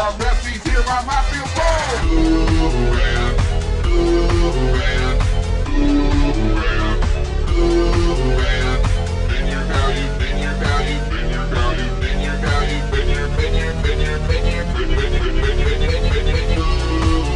I rest these here on my field road. Been your value, been your value, been your value, been your value, been your, been your, been your, been your, been your, been your, been your,